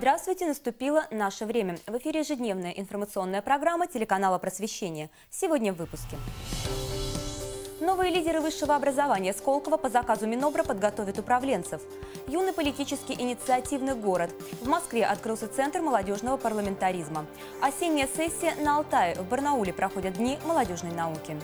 Здравствуйте, наступило наше время. В эфире ежедневная информационная программа телеканала «Просвещение». Сегодня в выпуске. Новые лидеры высшего образования Сколково по заказу Минобра подготовят управленцев. Юный политически инициативный город. В Москве открылся Центр молодежного парламентаризма. Осенняя сессия на Алтае. В Барнауле проходят Дни молодежной науки.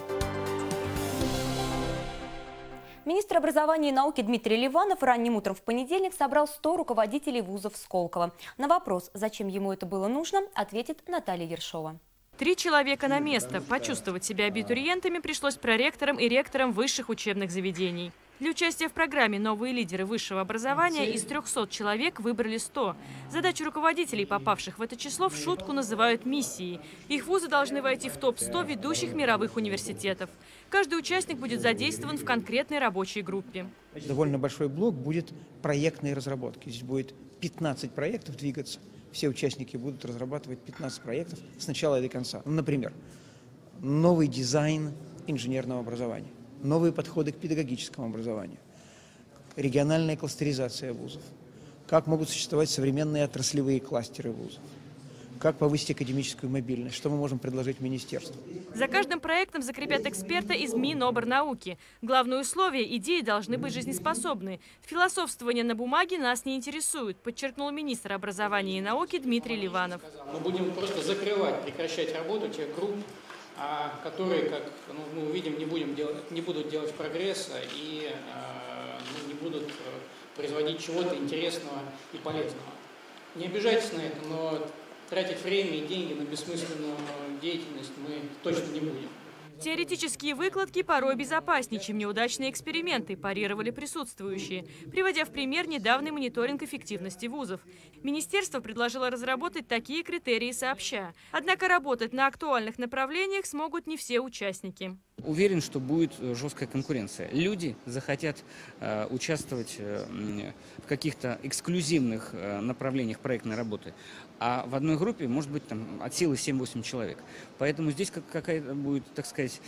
Министр образования и науки Дмитрий Ливанов ранним утром в понедельник собрал 100 руководителей вузов Сколково. На вопрос, зачем ему это было нужно, ответит Наталья Ершова. 3 человека на место. Почувствовать себя абитуриентами пришлось проректорам и ректорам высших учебных заведений. Для участия в программе «Новые лидеры высшего образования» из 300 человек выбрали 100. Задачу руководителей, попавших в это число, в шутку называют миссией. Их вузы должны войти в топ-100 ведущих мировых университетов. Каждый участник будет задействован в конкретной рабочей группе. Довольно большой блок будет проектной разработки. Здесь будет 15 проектов двигаться. Все участники будут разрабатывать 15 проектов с начала и до конца. Например, новый дизайн инженерного образования. Новые подходы к педагогическому образованию, региональная кластеризация вузов, как могут существовать современные отраслевые кластеры вузов, как повысить академическую мобильность, что мы можем предложить министерству. За каждым проектом закрепят эксперта из Минобрнауки. Главное условие – идеи должны быть жизнеспособны. Философствование на бумаге нас не интересует, подчеркнул министр образования и науки Дмитрий Ливанов. Мы будем просто закрывать, прекращать работу тех групп, которые, как мы увидим, не будут делать прогресса и не будут производить чего-то интересного и полезного. Не обижайтесь на это, но тратить время и деньги на бессмысленную деятельность мы точно не будем. Теоретические выкладки порой безопаснее, чем неудачные эксперименты, парировали присутствующие, приводя в пример недавний мониторинг эффективности вузов. Министерство предложило разработать такие критерии сообща. Однако работать на актуальных направлениях смогут не все участники. Уверен, что будет жесткая конкуренция. Люди захотят участвовать в каких-то эксклюзивных направлениях проектной работы, а в одной группе может быть там, от силы 7-8 человек. Поэтому здесь какая-то будет, так сказать,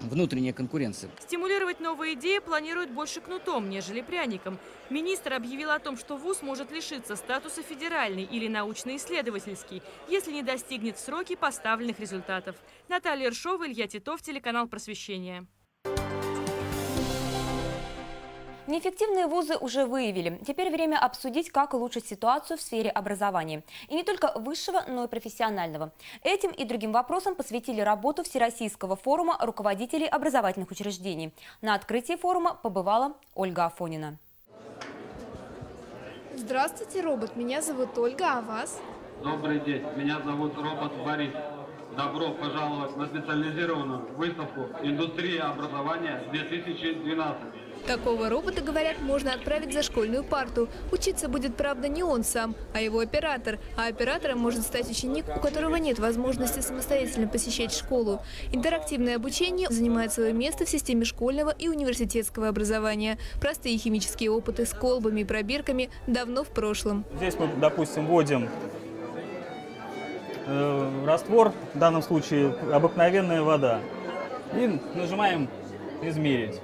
внутренняя конкуренция. Стимулировать новые идеи планируют больше кнутом, нежели пряником. Министр объявил о том, что вуз может лишиться статуса федеральный или научно-исследовательский, если не достигнет в сроки поставленных результатов. Наталья Ершова, Илья Титов, телеканал «Просвещение». Неэффективные вузы уже выявили. Теперь время обсудить, как улучшить ситуацию в сфере образования. И не только высшего, но и профессионального. Этим и другим вопросам посвятили работу Всероссийского форума руководителей образовательных учреждений. На открытии форума побывала Ольга Афонина. Здравствуйте, робот. Меня зовут Ольга, а вас? Добрый день. Меня зовут робот Борис. Добро пожаловать на специализированную выставку «Индустрия образования 2012». Такого робота, говорят, можно отправить за школьную парту. Учиться будет, правда, не он сам, а его оператор. А оператором может стать ученик, у которого нет возможности самостоятельно посещать школу. Интерактивное обучение занимает свое место в системе школьного и университетского образования. Простые химические опыты с колбами и пробирками давно в прошлом. Здесь мы, допустим, вводим раствор, в данном случае обыкновенная вода, и нажимаем «Измерить».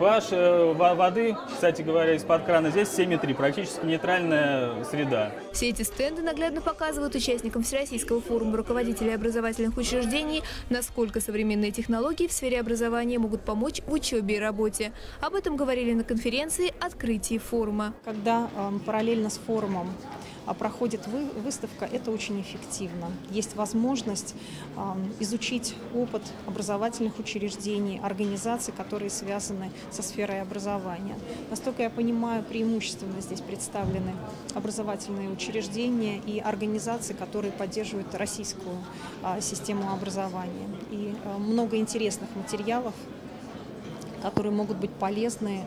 PH воды, кстати говоря, из-под крана здесь 7,3, практически нейтральная среда. Все эти стенды наглядно показывают участникам Всероссийского форума руководителей образовательных учреждений, насколько современные технологии в сфере образования могут помочь в учебе и работе. Об этом говорили на конференции «Открытие форума». Когда параллельно с форумом проходит выставка, это очень эффективно. Есть возможность изучить опыт образовательных учреждений, организаций, которые связаны со сферой образования. Насколько я понимаю, преимущественно здесь представлены образовательные учреждения и организации, которые поддерживают российскую систему образования. И много интересных материалов, которые могут быть полезны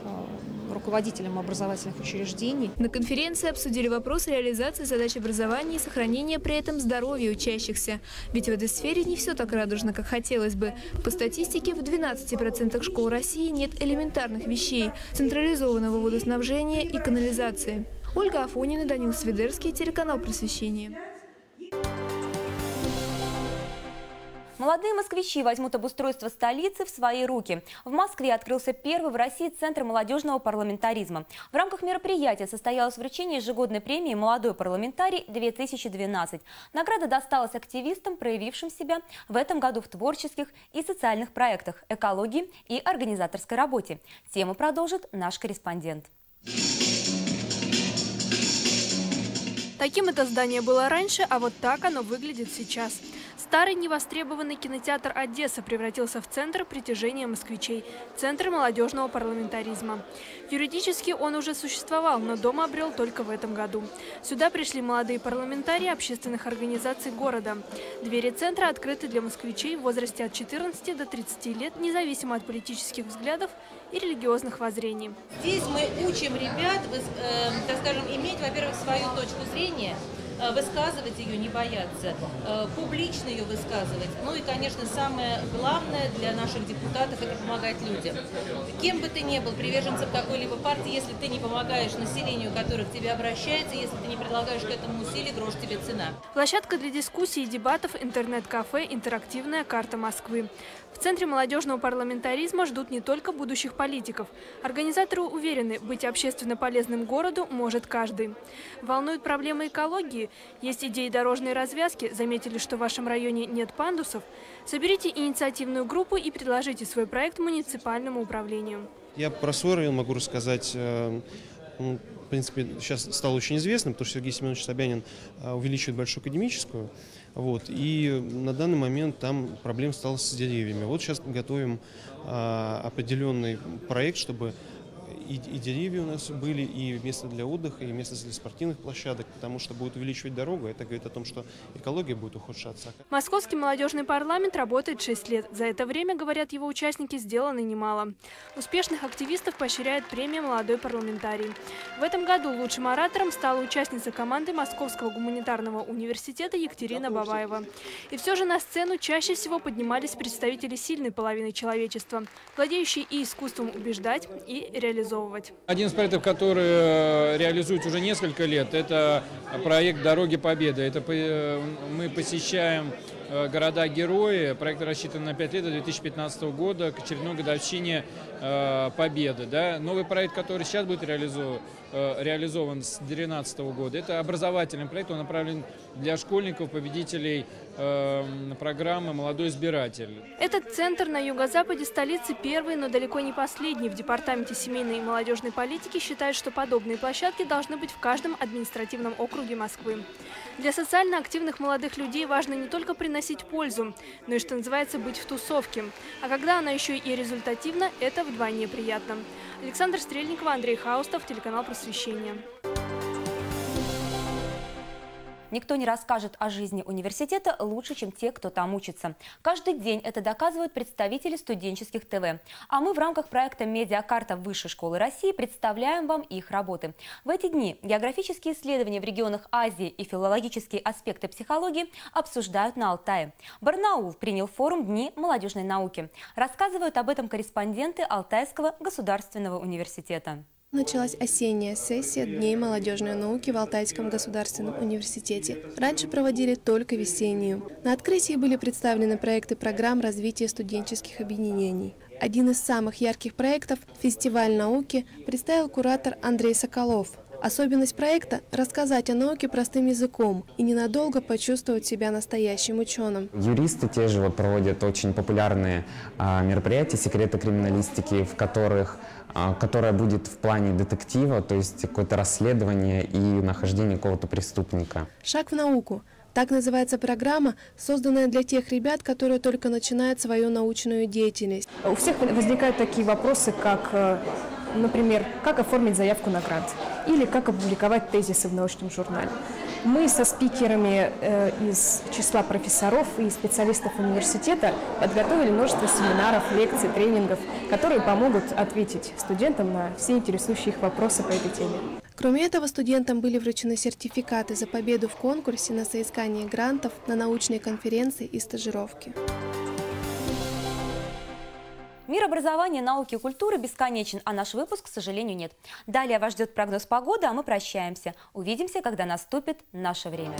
руководителям образовательных учреждений. На конференции обсудили вопрос реализации задач образования и сохранения при этом здоровья учащихся. Ведь в этой сфере не все так радужно, как хотелось бы. По статистике, в 12% школ России нет элементарных вещей, централизованного водоснабжения и канализации. Ольга Афонина, Даниил Свидерский, телеканал «Просвещение». Молодые москвичи возьмут обустройство столицы в свои руки. В Москве открылся первый в России Центр молодежного парламентаризма. В рамках мероприятия состоялось вручение ежегодной премии «Молодой парламентарий-2012». Награда досталась активистам, проявившим себя в этом году в творческих и социальных проектах, экологии и организаторской работе. Тему продолжит наш корреспондент. Таким это здание было раньше, а вот так оно выглядит сейчас. Старый невостребованный кинотеатр «Одесса» превратился в центр притяжения москвичей, центр молодежного парламентаризма. Юридически он уже существовал, но дом обрел только в этом году. Сюда пришли молодые парламентарии общественных организаций города. Двери центра открыты для москвичей в возрасте от 14 до 30 лет, независимо от политических взглядов и религиозных воззрений. Здесь мы учим ребят, так скажем, иметь, во-первых, свою точку зрения, высказывать ее, не бояться, публично ее высказывать. Ну и, конечно, самое главное для наших депутатов – это помогать людям. Кем бы ты ни был, приверженцем какой-либо партии, если ты не помогаешь населению, которое к тебе обращается, если ты не предлагаешь к этому усилий, грош тебе цена. Площадка для дискуссий и дебатов, интернет-кафе, интерактивная карта Москвы. В Центре молодежного парламентаризма ждут не только будущих политиков. Организаторы уверены, быть общественно полезным городу может каждый. Волнуют проблемы экологии? Есть идеи дорожной развязки? Заметили, что в вашем районе нет пандусов? Соберите инициативную группу и предложите свой проект муниципальному управлению. Я про свой район могу рассказать. В принципе, сейчас стало очень известным, потому что Сергей Семенович Собянин увеличивает Большую академическую. Вот, и на данный момент там проблем стало с деревьями. Вот сейчас готовим определенный проект, чтобы и деревья у нас были, и место для отдыха, и место для спортивных площадок, потому что будет увеличивать дорогу. Это говорит о том, что экология будет ухудшаться. Московский молодежный парламент работает 6 лет. За это время, говорят его участники, сделано немало. Успешных активистов поощряет премия «Молодой парламентарий». В этом году лучшим оратором стала участница команды Московского гуманитарного университета Екатерина Баваева. И все же на сцену чаще всего поднимались представители сильной половины человечества, владеющие и искусством убеждать, и реализовывать. Один из проектов, который реализуется уже несколько лет, это проект «Дороги Победы». Это мы посещаем города-герои. Проект рассчитан на 5 лет, до 2015 года, к очередной годовщине Победы. Да? Новый проект, который сейчас будет реализован с 2013 года, это образовательный проект, он направлен для школьников, победителей программы «Молодой избиратель». Этот центр на юго-западе столицы первый, но далеко не последний. В департаменте семейной и молодежной политики считают, что подобные площадки должны быть в каждом административном округе Москвы. Для социально активных молодых людей важно не только приносить пользу, но и, что называется, быть в тусовке. А когда она еще и результативна, это вдвойне приятно. Александр Стрельникова, Андрей Хаустов, телеканал «Просвещение». Никто не расскажет о жизни университета лучше, чем те, кто там учится. Каждый день это доказывают представители студенческих ТВ. А мы в рамках проекта «Медиакарта высшей школы России» представляем вам их работы. В эти дни географические исследования в регионах Азии и филологические аспекты психологии обсуждают на Алтае. Барнаул принял форум «Дни молодежной науки». Рассказывают об этом корреспонденты Алтайского государственного университета. Началась осенняя сессия Дней молодежной науки в Алтайском государственном университете. Раньше проводили только весеннюю. На открытии были представлены проекты программ развития студенческих объединений. Один из самых ярких проектов – фестиваль науки – представил куратор Андрей Соколов. Особенность проекта – рассказать о науке простым языком и ненадолго почувствовать себя настоящим ученым. Юристы те же проводят очень популярные мероприятия «Секреты криминалистики», которая будет в плане детектива, то есть какое-то расследование и нахождение какого-то преступника. «Шаг в науку» – так называется программа, созданная для тех ребят, которые только начинают свою научную деятельность. У всех возникают такие вопросы, как, например, как оформить заявку на грант или как опубликовать тезисы в научном журнале. Мы со спикерами из числа профессоров и специалистов университета подготовили множество семинаров, лекций, тренингов, которые помогут ответить студентам на все интересующие их вопросы по этой теме. Кроме этого, студентам были вручены сертификаты за победу в конкурсе на соискание грантов, на научные конференции и стажировки. Мир образования, науки и культуры бесконечен, а наш выпуск, к сожалению, нет. Далее вас ждет прогноз погоды, а мы прощаемся. Увидимся, когда наступит наше время.